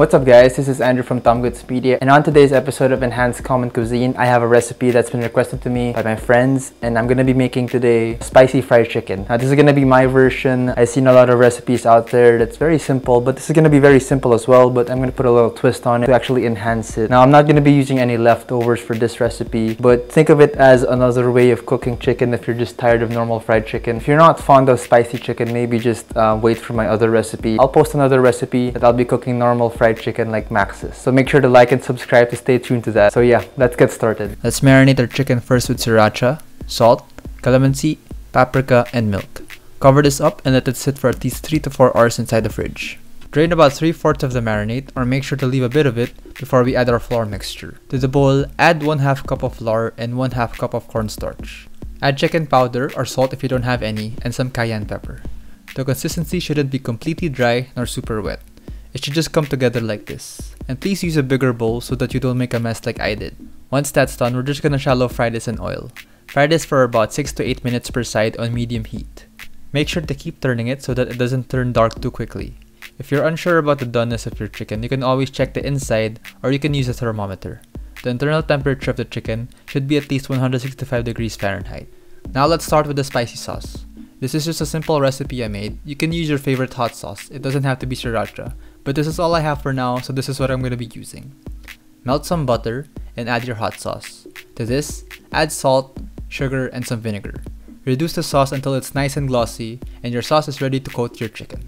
What's up guys, this is Andrew from Tomguts Media, and on today's episode of Enhanced Common Cuisine, I have a recipe that's been requested to me by my friends, and I'm gonna be making today spicy fried chicken. Now this is gonna be my version. I've seen a lot of recipes out there that's very simple, but this is gonna be very simple as well, but I'm gonna put a little twist on it to actually enhance it. Now I'm not gonna be using any leftovers for this recipe, but think of it as another way of cooking chicken if you're just tired of normal fried chicken. If you're not fond of spicy chicken, maybe just wait for my other recipe. I'll post another recipe that I'll be cooking normal fried chicken like Max's. So make sure to like and subscribe to stay tuned to that. So yeah, let's get started. Let's marinate our chicken first with sriracha, salt, calamansi, paprika, and milk. Cover this up and let it sit for at least 3 to 4 hours inside the fridge. Drain about 3/4 of the marinade, or make sure to leave a bit of it before we add our flour mixture. To the bowl, add 1/2 cup of flour and 1/2 cup of cornstarch. Add chicken powder or salt if you don't have any, and some cayenne pepper. The consistency shouldn't be completely dry nor super wet. It should just come together like this. And please use a bigger bowl so that you don't make a mess like I did. Once that's done, we're just gonna shallow fry this in oil. Fry this for about 6 to 8 minutes per side on medium heat. Make sure to keep turning it so that it doesn't turn dark too quickly. If you're unsure about the doneness of your chicken, you can always check the inside, or you can use a thermometer. The internal temperature of the chicken should be at least 165 degrees Fahrenheit. Now let's start with the spicy sauce. This is just a simple recipe I made. You can use your favorite hot sauce, it doesn't have to be sriracha. But this is all I have for now, so this is what I'm going to be using. Melt some butter and add your hot sauce. To this, add salt, sugar, and some vinegar. Reduce the sauce until it's nice and glossy, and your sauce is ready to coat your chicken.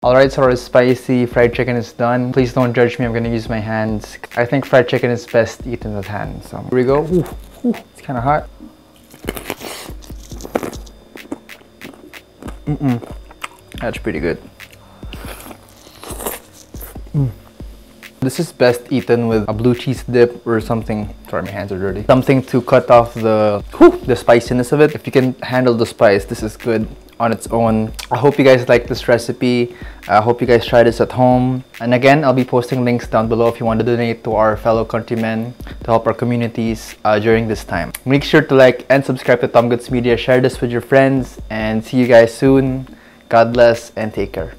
Alright, so our spicy fried chicken is done. Please don't judge me, I'm gonna use my hands. I think fried chicken is best eaten with hands. So here we go. Ooh, it's kinda hot. That's pretty good. This is best eaten with a blue cheese dip or something. Sorry, my hands are dirty. Something to cut off the spiciness of it. If you can handle the spice, this is good on its own. I hope you guys like this recipe. I hope you guys try this at home. And again, I'll be posting links down below if you want to donate to our fellow countrymen to help our communities during this time. Make sure to like and subscribe to Tomguts Media. Share this with your friends and see you guys soon. God bless and take care.